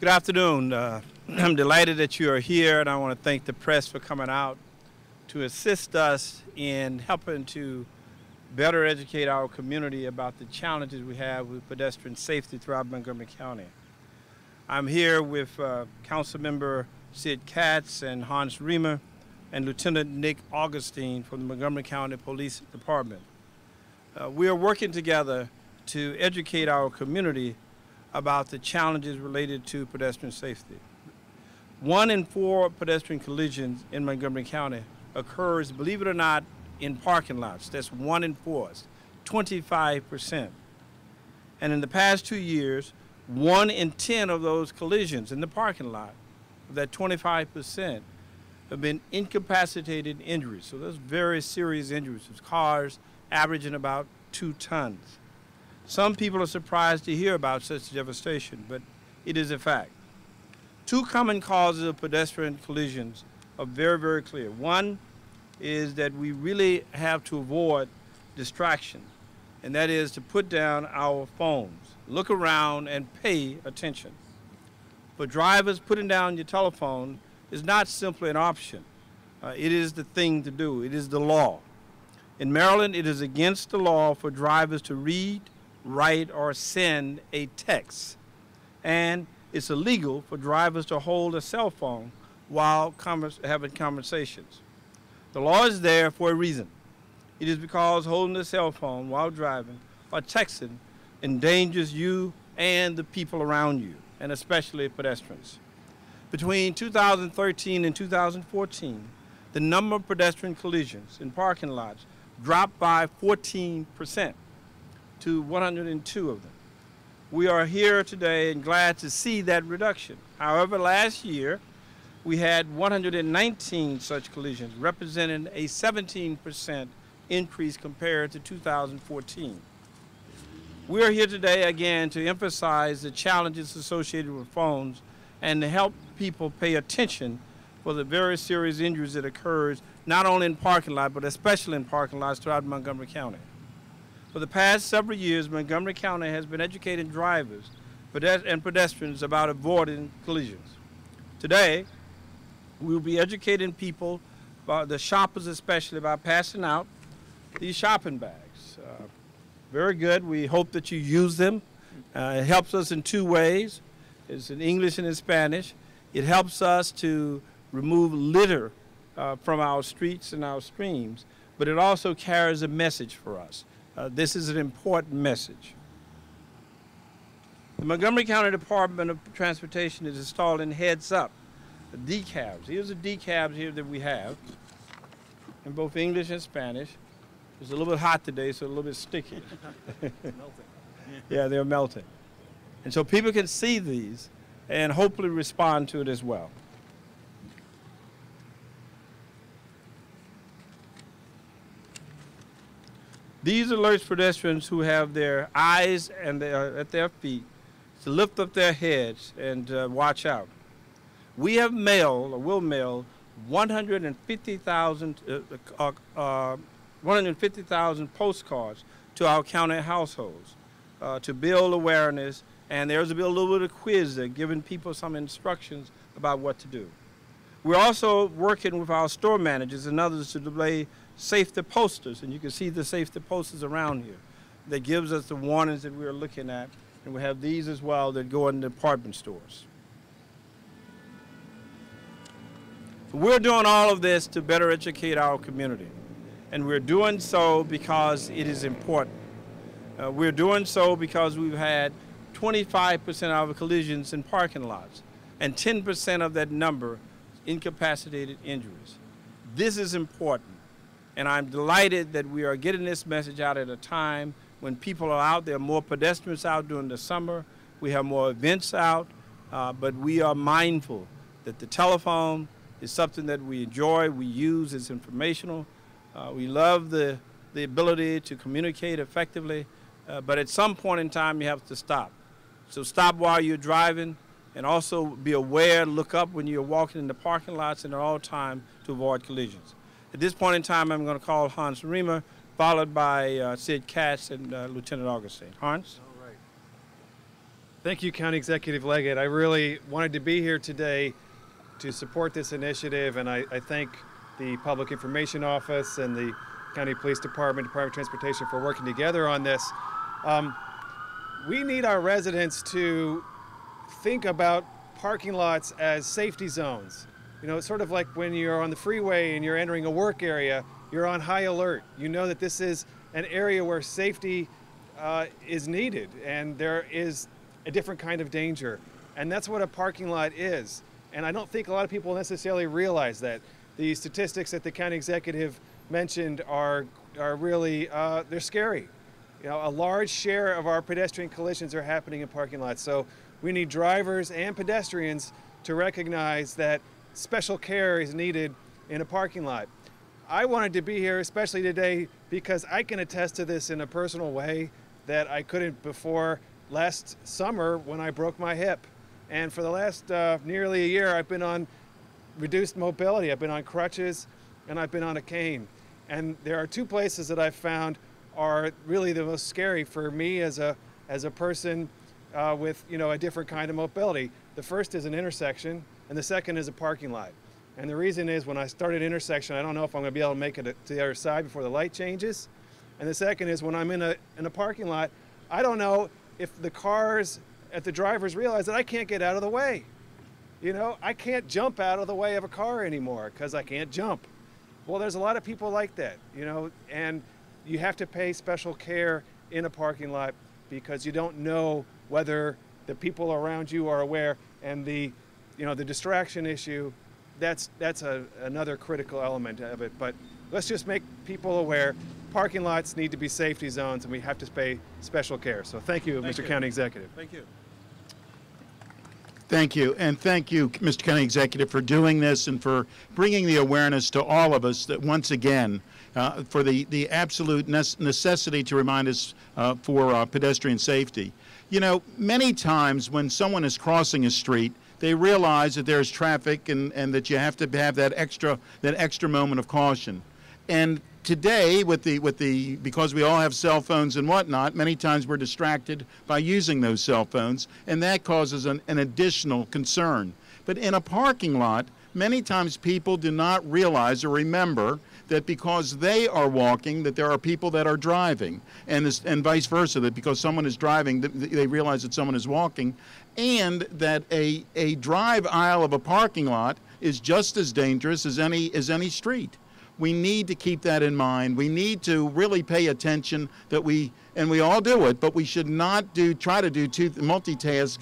Good afternoon. I'm delighted that you are here, and I want to thank the press for coming out to assist us in helping to better educate our community about the challenges we have with pedestrian safety throughout Montgomery County. I'm here with Council Member Sid Katz and Hans Riemer and Lieutenant Nick Augustine from the Montgomery County Police Department. We are working together to educate our community about the challenges related to pedestrian safety. 1 in 4 pedestrian collisions in Montgomery County occurs, believe it or not, in parking lots. That's 1 in 4, it's 25%. And in the past 2 years, 1 in 10 of those collisions in the parking lot, that 25%, have been incapacitated injuries. So those very serious injuries, those cars averaging about 2 tons. Some people are surprised to hear about such devastation, but it is a fact. 2 common causes of pedestrian collisions are very, very clear. One is that we really have to avoid distraction, and that is to put down our phones, look around, and pay attention. For drivers, putting down your telephone is not simply an option. It is the thing to do. It is the law. In Maryland, it is against the law for drivers to read, write, or send a text. And it's illegal for drivers to hold a cell phone while having conversations. The law is there for a reason. It is because holding a cell phone while driving or texting endangers you and the people around you, and especially pedestrians. Between 2013 and 2014, the number of pedestrian collisions in parking lots dropped by 14% to 102 of them. We are here today and glad to see that reduction. However, last year, we had 119 such collisions, representing a 17% increase compared to 2014. We are here today again to emphasize the challenges associated with phones and to help people pay attention for the very serious injuries that occurs not only in parking lots, but especially in parking lots throughout Montgomery County. For the past several years, Montgomery County has been educating drivers and pedestrians about avoiding collisions. Today, we will be educating people, the shoppers especially, by passing out these shopping bags. Very good. We hope that you use them. It helps us in 2 ways. It's in English and in Spanish. It helps us to remove litter from our streets and our streams, but it also carries a message for us. This is an important message. The Montgomery County Department of Transportation is installing heads-up decals. Here's the decals here that we have in both English and Spanish. It's a little bit hot today, so a little bit sticky. It's melting. Yeah, they're melting. And so people can see these and hopefully respond to it as well. These alerts pedestrians who have their eyes and at their feet to lift up their heads and watch out. We have mailed, or will mail, 150,000 postcards to our county households to build awareness, and there's a little bit of quiz there, giving people some instructions about what to do. We're also working with our store managers and others to display safety posters, and you can see the safety posters around here that gives us the warnings that we're looking at, and we have these as well that go in the department stores. We're doing all of this to better educate our community. And we're doing so because it is important. We're doing so because we've had 25% of collisions in parking lots and 10% of that number incapacitated injuries. This is important, and I'm delighted that we are getting this message out at a time when people are out. There are more pedestrians out during the summer. We have more events out, but we are mindful that the telephone is something that we enjoy, we use, it's informational. We love the ability to communicate effectively, but at some point in time you have to stop. So stop while you're driving, and also be aware, look up when you're walking in the parking lots and at all time to avoid collisions. At this point in time, I'm going to call Hans Riemer, followed by Sid Katz and Lieutenant Augustine. Hans? Thank you, County Executive Leggett. I really wanted to be here today to support this initiative, and I thank the Public Information Office and the County Police Department, Department of Transportation for working together on this. We need our residents to think about parking lots as safety zones. You know, it's sort of like when you're on the freeway and you're entering a work area, you're on high alert. You know that this is an area where safety is needed and there is a different kind of danger. And that's what a parking lot is. And I don't think a lot of people necessarily realize that. The statistics that the county executive mentioned are really, they're scary. You know, a large share of our pedestrian collisions are happening in parking lots. So we need drivers and pedestrians to recognize that special care is needed in a parking lot. I wanted to be here especially today because I can attest to this in a personal way that I couldn't before last summer when I broke my hip. And for the last nearly a year, I've been on reduced mobility. I've been on crutches and I've been on a cane. And there are two places that I've found are really the most scary for me as a person with, you know, a different kind of mobility. The first is an intersection and the second is a parking lot. And the reason is when I start at intersection, I don't know if I'm going to be able to make it to the other side before the light changes. And the second is when I'm in a parking lot, I don't know if the cars at the drivers realize that I can't get out of the way. You know, I can't jump out of the way of a car anymore because I can't jump. Well, there's a lot of people like that, you know, and you have to pay special care in a parking lot because you don't know whether the people around you are aware. And the, you know, the distraction issue, that's another critical element of it. But let's just make people aware. Parking lots need to be safety zones and we have to pay special care. So thank you, Mr. County Executive. Thank you. Thank you, and thank you, Mr. County Executive, for doing this and for bringing the awareness to all of us that once again, for the absolute necessity to remind us for pedestrian safety. You know, many times when someone is crossing a street, they realize that there's traffic and that you have to have that extra moment of caution. And today, because we all have cell phones and whatnot, many times we're distracted by using those cell phones, and that causes an additional concern. But in a parking lot, many times people do not realize or remember that because they are walking, that there are people that are driving, and vice versa, that because someone is driving, they realize that someone is walking, and that a drive aisle of a parking lot is just as dangerous as any street. We need to keep that in mind. We need to really pay attention that we all do it, but we should not try to do multitask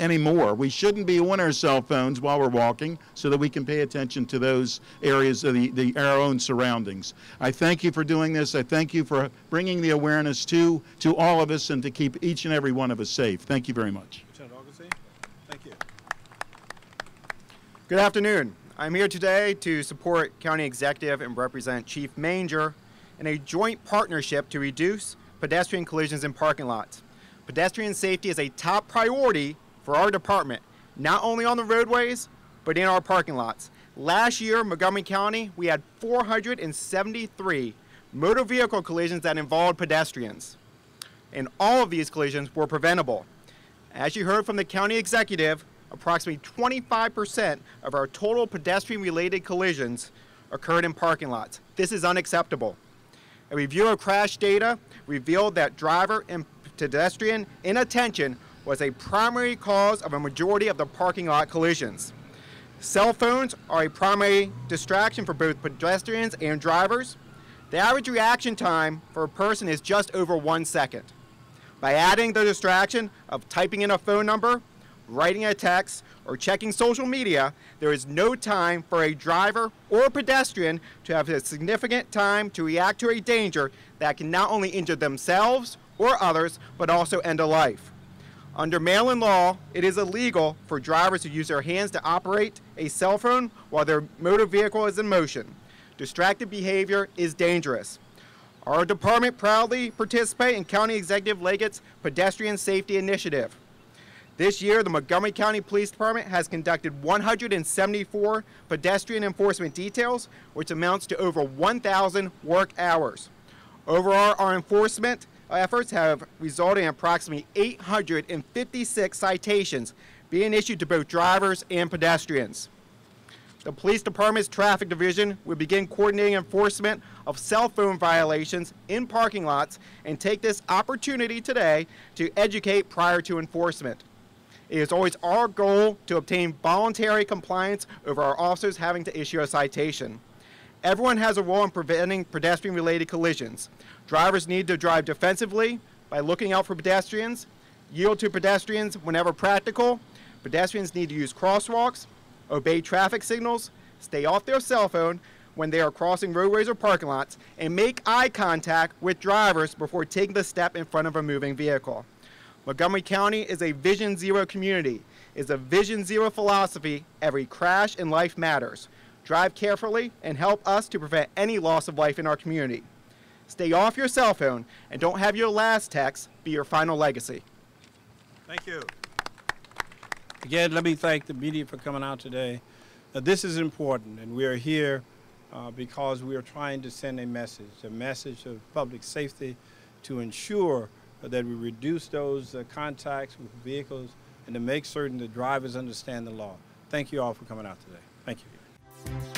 anymore. We shouldn't be on our cell phones while we're walking so that we can pay attention to those areas of our own surroundings. I thank you for doing this. I thank you for bringing the awareness to all of us and to keep each and every one of us safe. Thank you very much. Lieutenant Augustine, thank you. Good afternoon. I'm here today to support County Executive and represent Chief Manger in a joint partnership to reduce pedestrian collisions in parking lots. Pedestrian safety is a top priority for our department, not only on the roadways, but in our parking lots. Last year, Montgomery County, we had 473 motor vehicle collisions that involved pedestrians, and all of these collisions were preventable. As you heard from the County Executive, approximately 25% of our total pedestrian-related collisions occurred in parking lots. This is unacceptable. A review of crash data revealed that driver and pedestrian inattention was a primary cause of a majority of the parking lot collisions. Cell phones are a primary distraction for both pedestrians and drivers. The average reaction time for a person is just over 1 second. By adding the distraction of typing in a phone number, writing a text, or checking social media, there is no time for a driver or a pedestrian to have a significant time to react to a danger that can not only injure themselves or others, but also end a life. Under Maryland law, it is illegal for drivers to use their hands to operate a cell phone while their motor vehicle is in motion. Distracted behavior is dangerous. Our department proudly participates in County Executive Leggett's Pedestrian Safety Initiative. This year, the Montgomery County Police Department has conducted 174 pedestrian enforcement details, which amounts to over 1,000 work hours. Overall, our enforcement efforts have resulted in approximately 856 citations being issued to both drivers and pedestrians. The Police Department's Traffic Division will begin coordinating enforcement of cell phone violations in parking lots and take this opportunity today to educate prior to enforcement. It is always our goal to obtain voluntary compliance over our officers having to issue a citation. Everyone has a role in preventing pedestrian-related collisions. Drivers need to drive defensively by looking out for pedestrians, yield to pedestrians whenever practical. Pedestrians need to use crosswalks, obey traffic signals, stay off their cell phone when they are crossing roadways or parking lots, and make eye contact with drivers before taking the step in front of a moving vehicle. Montgomery County is a Vision Zero community. It's a Vision Zero philosophy. Every crash in life matters. Drive carefully and help us to prevent any loss of life in our community. Stay off your cell phone and don't have your last text be your final legacy. Thank you. Again, let me thank the media for coming out today. This is important, and we are here because we are trying to send a message of public safety to ensure that we reduce those contacts with vehicles and to make certain the drivers understand the law. Thank you all for coming out today. Thank you.